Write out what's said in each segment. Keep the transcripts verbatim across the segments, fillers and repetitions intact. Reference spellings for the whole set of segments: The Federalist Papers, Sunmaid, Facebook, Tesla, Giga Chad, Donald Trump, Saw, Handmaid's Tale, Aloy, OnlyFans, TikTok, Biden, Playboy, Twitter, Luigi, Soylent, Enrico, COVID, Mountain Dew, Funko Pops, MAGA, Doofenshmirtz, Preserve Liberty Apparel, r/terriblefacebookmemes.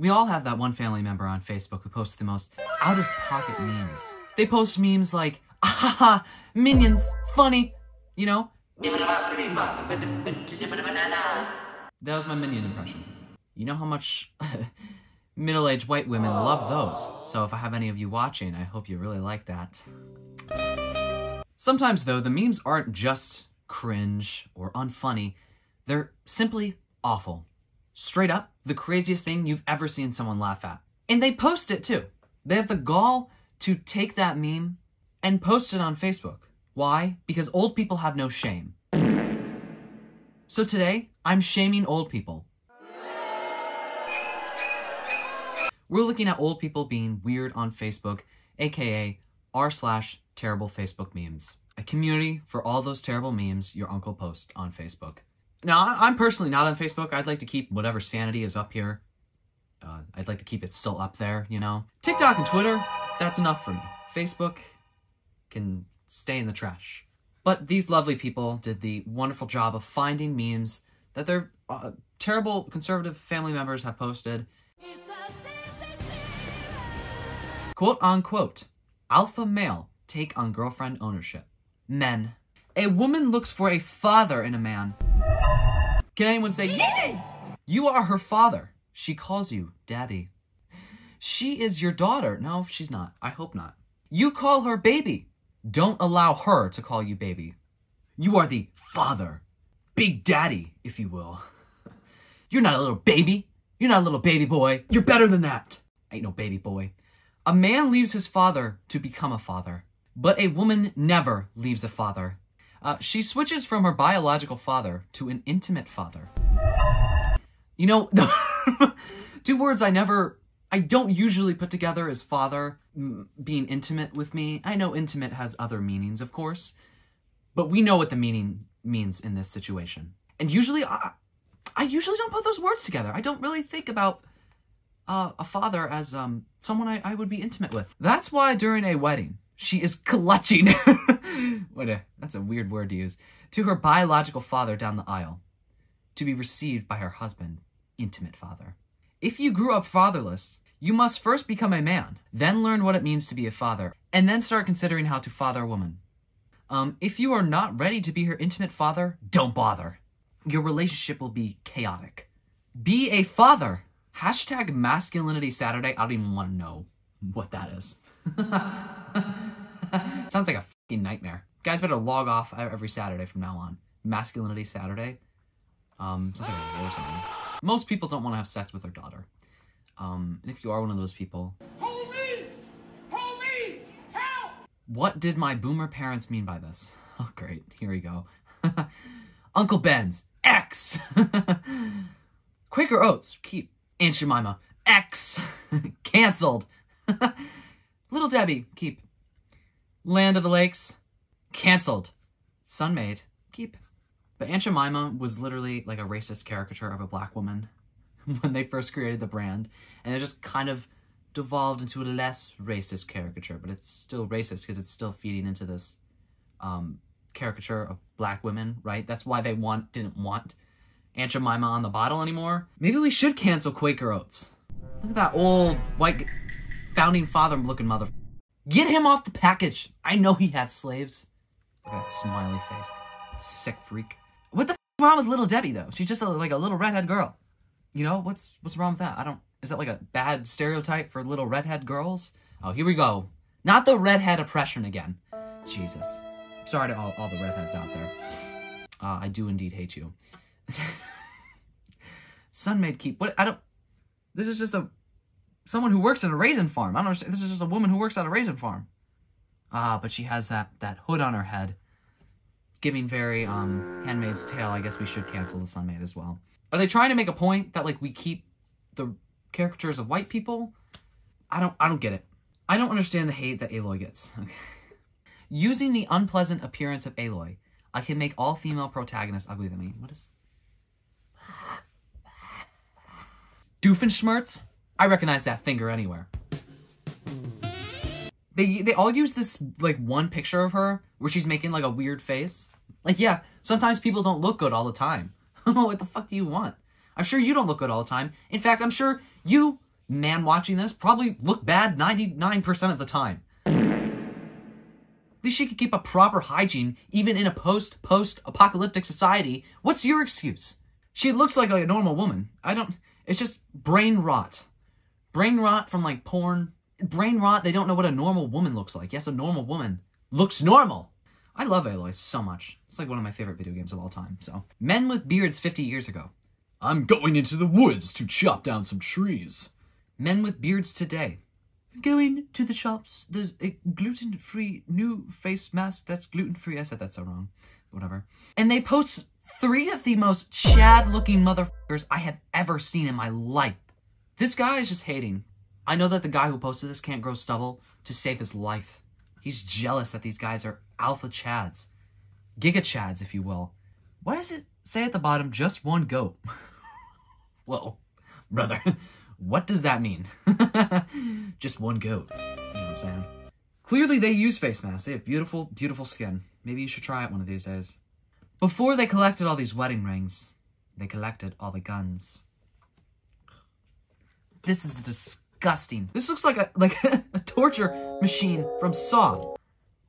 We all have that one family member on Facebook who posts the most out-of-pocket memes. They post memes like, ahaha, minions, funny, you know? That was my minion impression. You know how much middle-aged white women love those, so if I have any of you watching, I hope you really like that. Sometimes, though, the memes aren't just cringe or unfunny, they're simply awful. Straight up, the craziest thing you've ever seen someone laugh at. And they post it too. They have the gall to take that meme and post it on Facebook. Why? Because old people have no shame. So today, I'm shaming old people. We're looking at old people being weird on Facebook, aka r slash terrible Facebook memes. A community for all those terrible memes your uncle posts on Facebook. Now, I'm personally not on Facebook. I'd like to keep whatever sanity is up here. Uh, I'd like to keep it still up there, you know? TikTok and Twitter, that's enough for me. Facebook can stay in the trash. But these lovely people did the wonderful job of finding memes that their uh, terrible conservative family members have posted. Quote unquote, alpha male take on girlfriend ownership. Men. A woman looks for a father in a man. Can anyone say, yeah! You are her father. She calls you daddy. She is your daughter. No, she's not. I hope not. You call her baby. Don't allow her to call you baby. You are the father. Big daddy, if you will. You're not a little baby. You're not a little baby boy. You're better than that. Ain't no baby boy. A man leaves his father to become a father, but a woman never leaves a father. Uh, she switches from her biological father to an intimate father. You know, two words I never, I don't usually put together is father, m being intimate with me. I know intimate has other meanings, of course, but we know what the meaning means in this situation. And usually, I, I usually don't put those words together. I don't really think about uh, a father as um, someone I, I would be intimate with. That's why during a wedding, she is clutching, what a, that's a weird word to use, to her biological father down the aisle, to be received by her husband, intimate father. If you grew up fatherless, you must first become a man, then learn what it means to be a father, and then start considering how to father a woman. Um, if you are not ready to be her intimate father, don't bother. Your relationship will be chaotic. Be a father. Hashtag Masculinity Saturday. I don't even want to know what that is. Sounds like a fucking nightmare. Guys better log off every Saturday from now on. Masculinity Saturday. Um, sounds like a war song. Most people don't want to have sex with their daughter. Um, and if you are one of those people... Police! Police! Help! What did my boomer parents mean by this? Oh, great. Here we go. Uncle Ben's. X! Quaker Oats. Keep. Aunt Jemima. X! Cancelled. Little Debbie, keep. Land of the Lakes, canceled. Sunmaid, keep. But Aunt Jemima was literally like a racist caricature of a black woman when they first created the brand, and it just kind of devolved into a less racist caricature, but it's still racist because it's still feeding into this um, caricature of black women, right? That's why they want didn't want Aunt Jemima on the bottle anymore. Maybe we should cancel Quaker Oats. Look at that old white... founding father-looking mother. Get him off the package. I know he had slaves. Look at that smiley face. Sick freak. What the f wrong with Little Debbie though? She's just a, like a little redhead girl. You know what's what's wrong with that? I don't. Is that like a bad stereotype for little redhead girls? Oh, here we go. Not the redhead oppression again. Jesus. Sorry to all, all the redheads out there. Uh, I do indeed hate you. Sunmaid keep. What I don't. This is just a. Someone who works at a raisin farm. I don't understand. This is just a woman who works at a raisin farm. Ah, but she has that that hood on her head. Giving very um Handmaid's Tale. I guess we should cancel the Sunmaid as well. Are they trying to make a point that like we keep the caricatures of white people? I don't I don't get it. I don't understand the hate that Aloy gets. Okay. Using the unpleasant appearance of Aloy, I can make all female protagonists ugly than me. What is Doofenshmirtz? I recognize that finger anywhere. They they all use this like one picture of her where she's making like a weird face. Like yeah, sometimes people don't look good all the time. What the fuck do you want? I'm sure you don't look good all the time. In fact, I'm sure you man watching this probably look bad ninety-nine percent of the time. At least she could keep a proper hygiene even in a post-post-apocalyptic society. What's your excuse? She looks like, like a normal woman. I don't... It's just brain rot. Brain rot from, like, porn. Brain rot, they don't know what a normal woman looks like. Yes, a normal woman looks normal. I love Aloy so much. It's like one of my favorite video games of all time, so. Men with beards fifty years ago. I'm going into the woods to chop down some trees. Men with beards today. Going to the shops, there's a gluten-free new face mask that's gluten-free. I said that so wrong. Whatever. And they post three of the most Chad-looking motherfuckers I have ever seen in my life. This guy is just hating. I know that the guy who posted this can't grow stubble to save his life. He's jealous that these guys are alpha Chads. Giga Chads, if you will. Why does it say at the bottom, just one goat? Whoa, brother. What does that mean? Just one goat. You know what I'm saying? Clearly they use face masks. They have beautiful, beautiful skin. Maybe you should try it one of these days. Before they collected all these wedding rings, they collected all the guns. This is disgusting. This looks like a like a torture machine from Saw.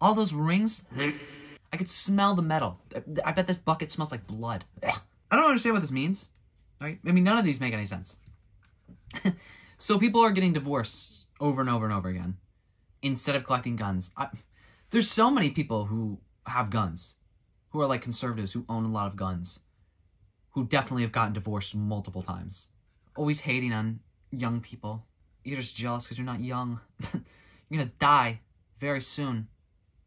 All those rings, I could smell the metal. I bet this bucket smells like blood. I don't understand what this means, right? I mean, none of these make any sense. So people are getting divorced over and over and over again instead of collecting guns. I, there's so many people who have guns, who are like conservatives, who own a lot of guns, who definitely have gotten divorced multiple times. Always hating on young people. You're just jealous because you're not young. You're gonna die very soon.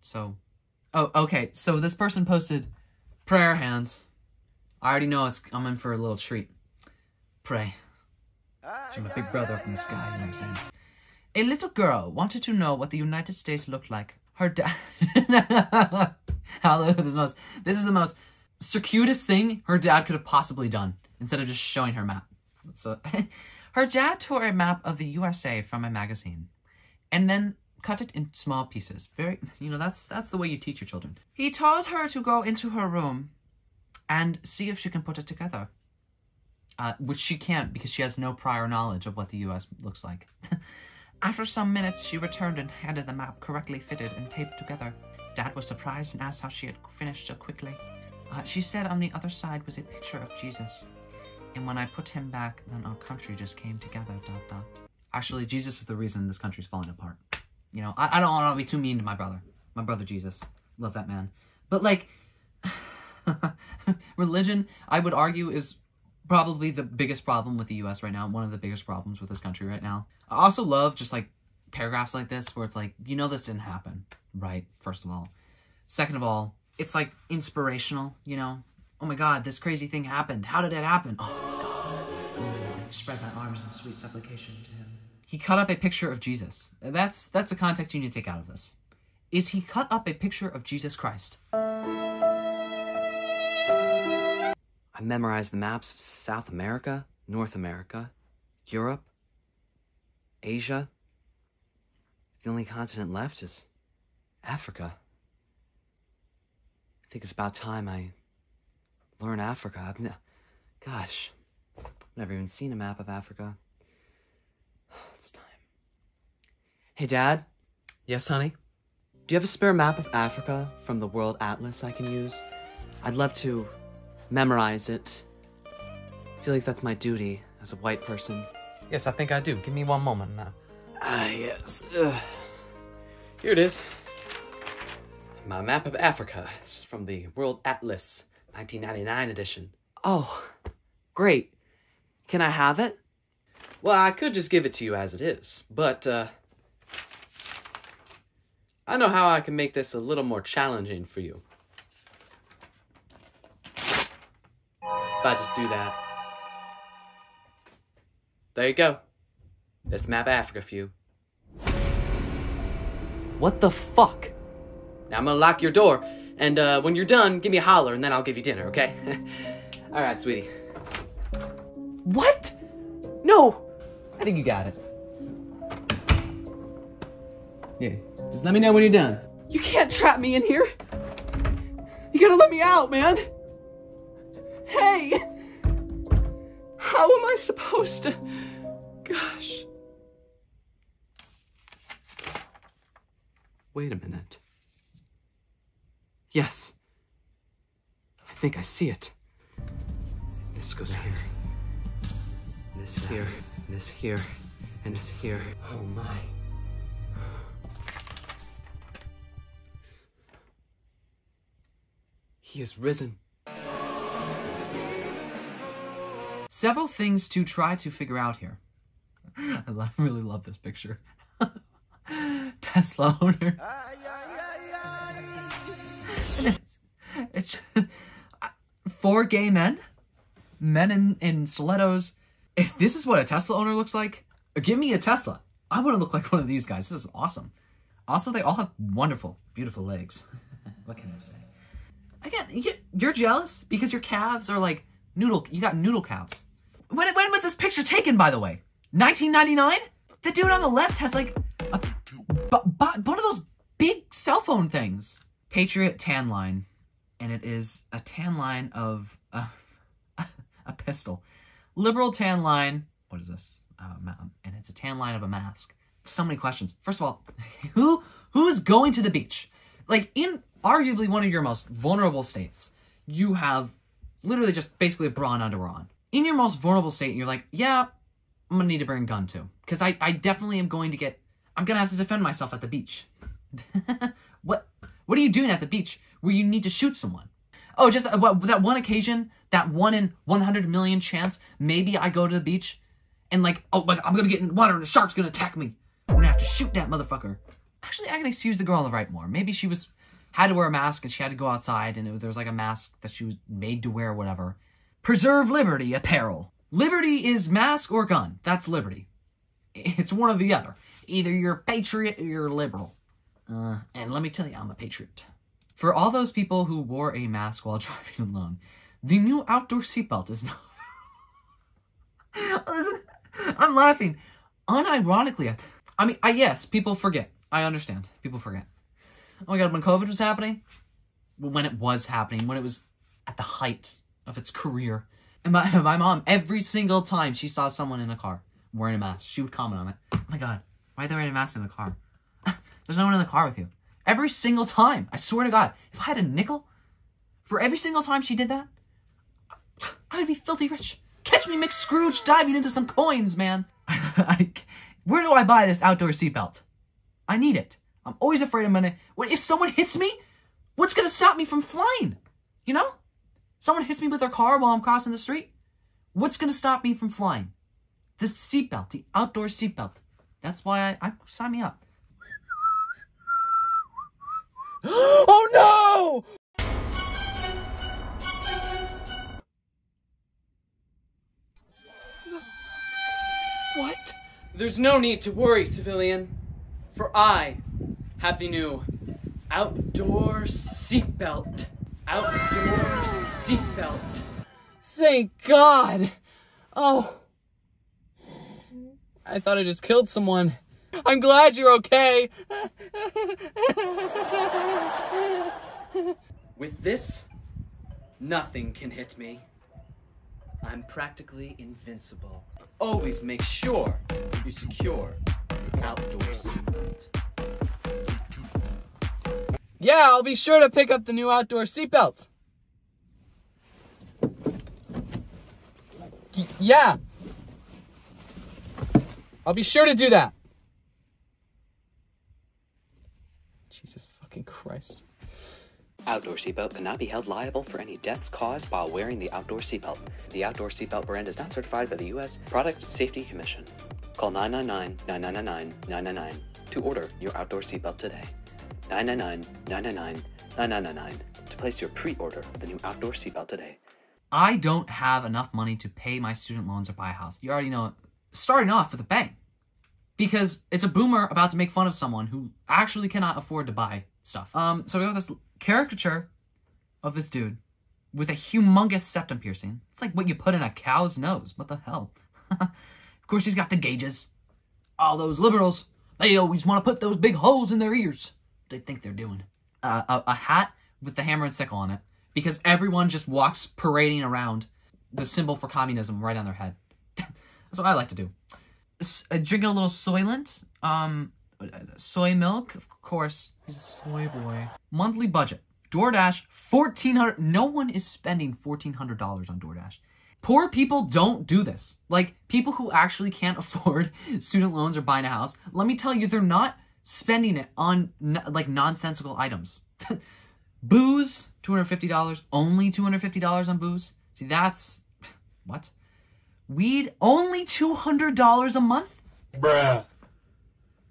So, oh, okay. So this person posted prayer hands. I already know it's, I'm in for a little treat. Pray. I'm a big brother from the sky, you know what I'm saying? A little girl wanted to know what the United States looked like. Her dad... This is the most circuitous thing her dad could have possibly done, instead of just showing her map. So, her dad tore a map of the U S A from a magazine, and then cut it in small pieces. Very, you know, that's, that's the way you teach your children. He told her to go into her room and see if she can put it together. Uh, which she can't because she has no prior knowledge of what the U S looks like. After some minutes, she returned and handed the map correctly fitted and taped together. Dad was surprised and asked how she had finished so quickly. Uh, she said on the other side was a picture of Jesus. And when I put him back, then our country just came together, dot, dot. Actually, Jesus is the reason this country's falling apart. You know, I, I don't want to be too mean to my brother. My brother Jesus. Love that man. But, like, religion, I would argue, is... probably the biggest problem with the U S right now. One of the biggest problems with this country right now. I also love just like paragraphs like this where it's like, you know, this didn't happen, right? First of all. Second of all, it's like inspirational, you know? Oh my God, this crazy thing happened. How did it happen? Oh, it's God. I spread my arms in sweet supplication to him. He cut up a picture of Jesus. That's, that's a context you need to take out of this. Is he cut up a picture of Jesus Christ? I memorized the maps of South America, North America, Europe, Asia. The only continent left is Africa. I think it's about time I learn Africa. I've ne- Gosh, I've never even seen a map of Africa. It's time. Hey, Dad? Yes, honey? Do you have a spare map of Africa from the World Atlas I can use? I'd love to... memorize it. I feel like that's my duty as a white person. Yes, I think I do. Give me one moment now. Ah, yes. Ugh. Here it is. My map of Africa. It's from the World Atlas, nineteen ninety-nine edition. Oh, great. Can I have it? Well, I could just give it to you as it is, but, uh... I know how I can make this a little more challenging for you. If I just do that. There you go. This map Africa for you. What the fuck? Now I'm gonna lock your door, and uh, when you're done, give me a holler, and then I'll give you dinner, okay? All right, sweetie. What? No! I think you got it. Yeah, just let me know when you're done. You can't trap me in here. You gotta let me out, man. Hey! How am I supposed to... Gosh. Wait a minute. Yes. I think I see it. This goes here. This here. This here. And this here. Oh my. He is risen. Several things to try to figure out here. I love, really love this picture. Tesla owner. it's, it's four gay men, men in, in stilettos. If this is what a Tesla owner looks like, give me a Tesla. I want to look like one of these guys. This is awesome. Also, they all have wonderful, beautiful legs. What can I say? Again, you're jealous because your calves are like noodle, you got noodle calves. When, when was this picture taken, by the way? nineteen ninety-nine? The dude on the left has like a, one of those big cell phone things. Patriot tan line, and it is a tan line of a, a pistol. Liberal tan line, what is this? Uh, and it's a tan line of a mask. So many questions. First of all, who who is going to the beach? Like in arguably one of your most vulnerable states, you have literally just basically a bra and underwear on. In your most vulnerable state, and you're like, yeah, I'm gonna need to bring a gun too. Cause I, I definitely am going to get, I'm gonna have to defend myself at the beach. What, what are you doing at the beach where you need to shoot someone? Oh, just that, what, that one occasion, that one in one hundred million chance, maybe I go to the beach and like, oh my God, I'm gonna get in the water and the shark's gonna attack me. I'm gonna have to shoot that motherfucker. Actually, I can excuse the girl on the right more. Maybe she was, had to wear a mask and she had to go outside and it was, there was like a mask that she was made to wear or whatever. Preserve Liberty Apparel. Liberty is mask or gun. That's liberty. It's one or the other. Either you're a patriot or you're a liberal. Uh, and let me tell you, I'm a patriot. For all those people who wore a mask while driving alone, the new outdoor seatbelt is now... Listen, I'm laughing unironically at that. I mean, I, yes, people forget. I understand. People forget. Oh my God, when COVID was happening, when it was happening, when it was at the height of its career, and my, my mom, every single time she saw someone in a car wearing a mask, she would comment on it. Oh my God, why are they wearing a mask in the car? There's no one in the car with you. Every single time, I swear to God, if I had a nickel for every single time she did that, I would be filthy rich. Catch me, McScrooge, diving into some coins, man. I, where do I buy this outdoor seatbelt? I need it. I'm always afraid I'm gonna, what, if someone hits me, what's gonna stop me from flying? You know? Someone hits me with their car while I'm crossing the street. What's gonna stop me from flying? The seatbelt, the outdoor seatbelt. That's why I, I sign me up. Oh no! What? There's no need to worry, civilian, for I have the new outdoor seatbelt. Outdoor seatbelt. Thank God. Oh. I thought I just killed someone. I'm glad you're okay. With this, nothing can hit me. I'm practically invincible. Always make sure you secure your outdoor seatbelt. Yeah, I'll be sure to pick up the new outdoor seatbelt. Yeah. I'll be sure to do that. Jesus fucking Christ. Outdoor seatbelt cannot be held liable for any deaths caused while wearing the outdoor seatbelt. The outdoor seatbelt brand is not certified by the U S Product Safety Commission. Call nine nine nine, nine nine nine, nine nine nine to order your outdoor seatbelt today. nine nine nine, nine nine nine, nine nine nine to place your pre-order of the new outdoor seatbelt today. I don't have enough money to pay my student loans or buy a house. You already know it. Starting off with a bang. Because it's a boomer about to make fun of someone who actually cannot afford to buy stuff. Um, so we got this caricature of this dude with a humongous septum piercing. It's like what you put in a cow's nose. What the hell? Of course, he's got the gauges. All those liberals, they always want to put those big holes in their ears. They think they're doing uh, a, a hat with the hammer and sickle on it because everyone just walks parading around the symbol for communism right on their head. That's what I like to do. S uh, drinking a little Soylent, um, soy milk, of course. He's a soy boy. Monthly budget. DoorDash, fourteen hundred dollars. No one is spending fourteen hundred dollars on DoorDash. Poor people don't do this. Like, people who actually can't afford student loans or buying a house, let me tell you, they're not spending it on, like, nonsensical items. Booze, two hundred fifty dollars. Only two hundred fifty dollars on booze. See, that's... What? Weed, only two hundred dollars a month? Bruh.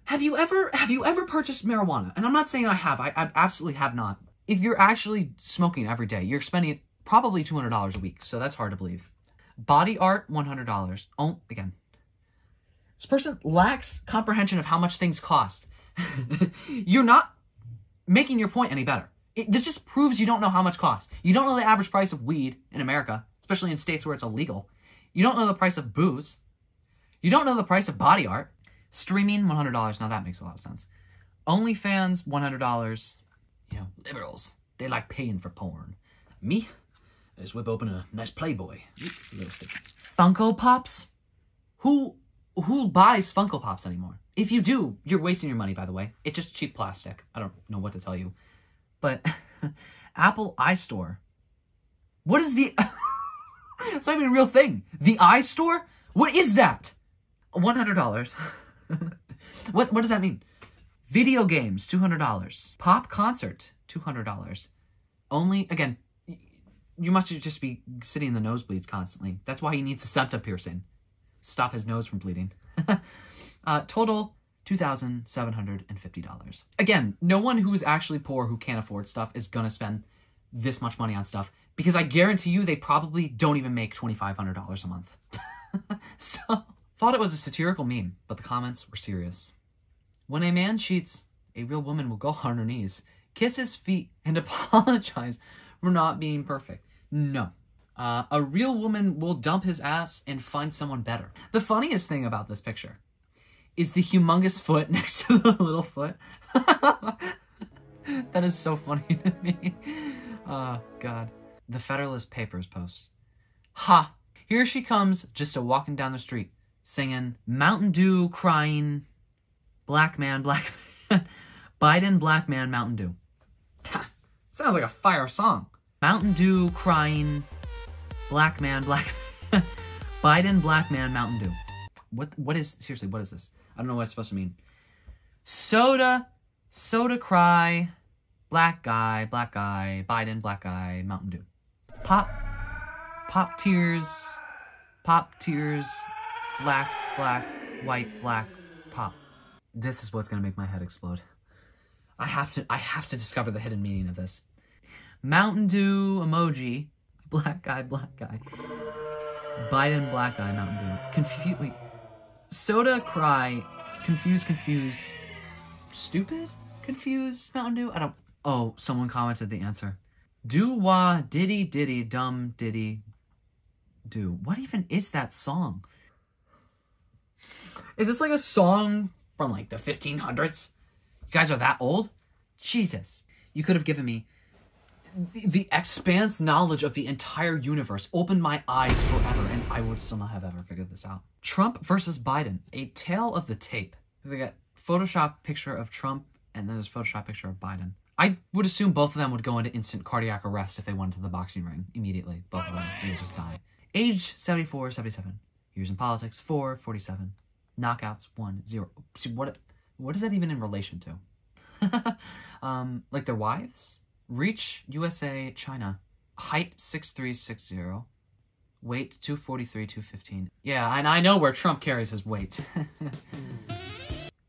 Have you ever, have you ever purchased marijuana? And I'm not saying I have. I, I absolutely have not. If you're actually smoking every day, you're spending probably two hundred dollars a week. So that's hard to believe. Body art, one hundred dollars. Oh, again. This person lacks comprehension of how much things cost. You're not making your point any better. It, this just proves you don't know how much costs. You don't know the average price of weed in America, especially in states where it's illegal. You don't know the price of booze. You don't know the price of body art. Streaming, one hundred dollars. Now that makes a lot of sense. OnlyFans, one hundred dollars. You know, liberals, they like paying for porn. Me, I just whip open a nice Playboy. A little sticky. Funko Pops? Who, who buys Funko Pops anymore? If you do, you're wasting your money, by the way. It's just cheap plastic. I don't know what to tell you. But Apple iStore. What is the... It's not even a real thing. The iStore? What is that? one hundred dollars. What, what does that mean? Video games, two hundred dollars. Pop concert, two hundred dollars. Only, again, you must just be sitting in the nosebleeds constantly. That's why he needs a septa piercing. Stop his nose from bleeding. uh, total, two thousand seven hundred fifty dollars. Again, no one who is actually poor who can't afford stuff is going to spend this much money on stuff. Because I guarantee you they probably don't even make twenty-five hundred dollars a month. So, thought it was a satirical meme, but the comments were serious. When a man cheats, a real woman will go on her knees, kiss his feet, and apologize for not being perfect. No. Uh, a real woman will dump his ass and find someone better. The funniest thing about this picture is the humongous foot next to the little foot. That is so funny to me. Oh, God. The Federalist Papers post. Ha! Here she comes, just a walking down the street, singing Mountain Dew, crying, black man, black man, Biden, black man, Mountain Dew. Sounds like a fire song. Mountain Dew, crying, black man, black man, Biden, black man, Mountain Dew. What? What is, seriously, what is this? I don't know what it's supposed to mean. Soda, soda cry, black guy, black guy, Biden, black guy, Mountain Dew. Pop, pop tears, pop tears, black, black, white, black, pop. This is what's gonna make my head explode. I have to, I have to discover the hidden meaning of this. Mountain Dew emoji, black guy, black guy, Biden, black guy, Mountain Dew. Confuse, wait, soda cry, confuse, confuse, stupid, confused, Mountain Dew. I don't. Oh, someone commented the answer. Do wah diddy diddy dum diddy do. What even is that song? Is this like a song from like the fifteen hundreds? You guys are that old? Jesus. You could have given me the, the expanse knowledge of the entire universe. Opened my eyes forever and I would still not have ever figured this out. Trump versus Biden. A tale of the tape. They got Photoshop picture of Trump and then there's a Photoshop picture of Biden. I would assume both of them would go into instant cardiac arrest if they went to the boxing ring immediately. Both of them, they would just die. Age seventy-four, seventy-seven. Years in politics, four, forty-seven. Knockouts, one, zero. See, what, what is that even in relation to? um, like their wives? Reach, U S A, China. Height, six three, six zero. Weight, two forty-three, two fifteen. Yeah, and I know where Trump carries his weight.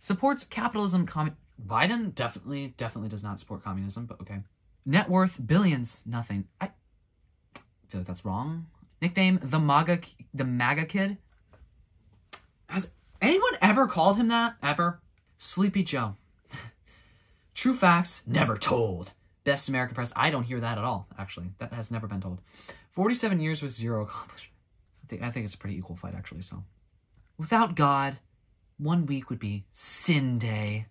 Supports capitalism, communism. Biden definitely, definitely does not support communism, but okay. Net worth, billions, nothing. I feel like that's wrong. Nickname, the MAGA, the MAGA kid. Has anyone ever called him that? Ever? Sleepy Joe. True facts, never told. Best American press. I don't hear that at all, actually. That has never been told. forty-seven years with zero accomplishment. I think, I think it's a pretty equal fight, actually, so. Without God, one week would be sin day.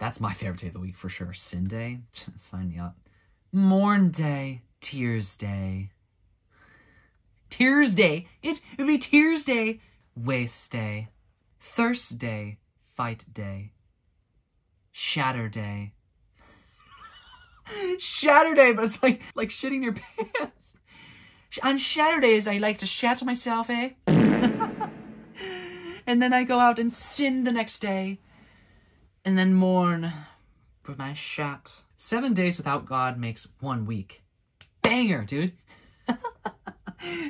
That's my favorite day of the week for sure. Sin day? Sign me up. Mourn day. Tears day. Tears day. It would be tears day. Waste day. Thirst day. Fight day. Shatterday. Shatterday, but it's like like shitting your pants. On Saturdays, I like to shatter myself, eh? And then I go out and sin the next day. And then mourn for my shat. Seven days without God makes one week. Banger, dude.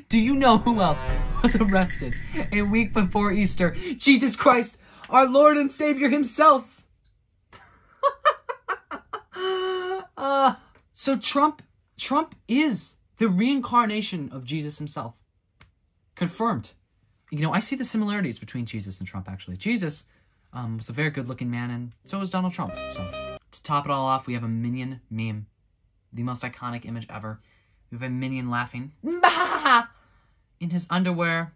Do you know who else was arrested a week before Easter? Jesus Christ, our Lord and Savior himself. uh, so Trump, Trump is the reincarnation of Jesus himself. Confirmed. You know, I see the similarities between Jesus and Trump, actually. Jesus um, was a very good-looking man, and so was Donald Trump. So, to top it all off, we have a minion meme. The most iconic image ever. We have a minion laughing. In his underwear.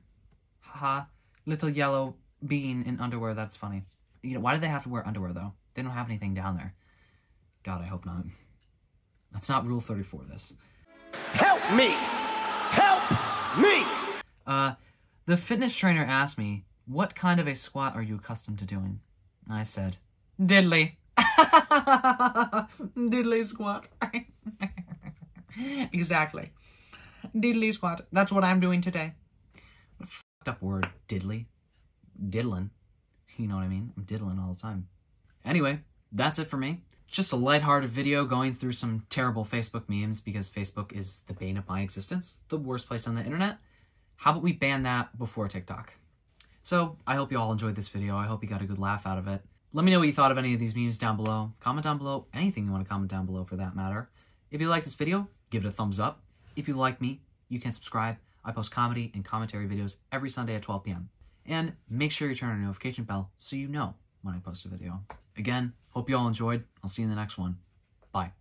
Haha. Little yellow bean in underwear. That's funny. You know, why do they have to wear underwear, though? They don't have anything down there. God, I hope not. That's not Rule thirty-four, this. Help me! Help me! Uh, the fitness trainer asked me, what kind of a squat are you accustomed to doing? And I said, diddly. Diddly squat. Exactly. Diddly squat. That's what I'm doing today. What a fucked up word, diddly. Diddlin'. You know what I mean? I'm diddling all the time. Anyway, that's it for me. Just a lighthearted video going through some terrible Facebook memes because Facebook is the bane of my existence, the worst place on the internet. How about we ban that before TikTok? So I hope you all enjoyed this video. I hope you got a good laugh out of it. Let me know what you thought of any of these memes down below. Comment down below, anything you want to comment down below for that matter. If you like this video, give it a thumbs up. If you like me, you can subscribe. I post comedy and commentary videos every Sunday at twelve p m And make sure you turn on the notification bell so you know when I post a video. Again, hope you all enjoyed. I'll see you in the next one. Bye.